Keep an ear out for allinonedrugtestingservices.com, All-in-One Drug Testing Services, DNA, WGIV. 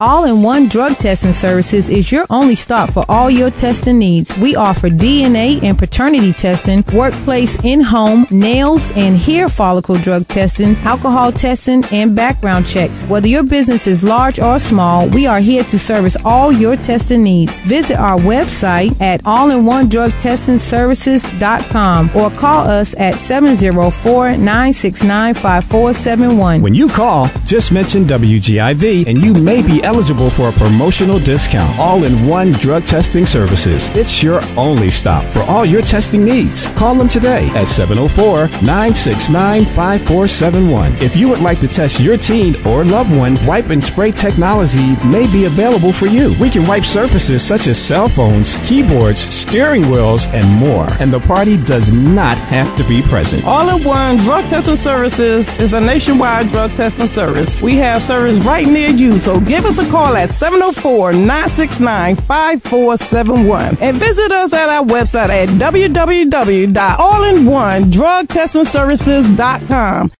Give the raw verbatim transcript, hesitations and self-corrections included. All-in-One Drug Testing Services is your only stop for all your testing needs. We offer D N A and paternity testing, workplace, in-home, nails and hair follicle drug testing, alcohol testing, and background checks. Whether your business is large or small, we are here to service all your testing needs. Visit our website at all in one drug testing services dot com or call us at seven zero four, nine six nine, five four seven one. When you call, just mention W G I V and you may be eligible for a promotional discount. All-in-One Drug Testing Services. It's your only stop for all your testing needs. Call them today at seven zero four, nine six nine, five four seven one. If you would like to test your teen or loved one, wipe and spray technology may be available for you. We can wipe surfaces such as cell phones, keyboards, steering wheels, and more. And the party does not have to be present. All-in-One Drug Testing Services is a nationwide drug testing service. We have service right near you, so give us a call at seven zero four, nine six nine, five four seven one and visit us at our website at w w w dot all in one drug testing services dot com.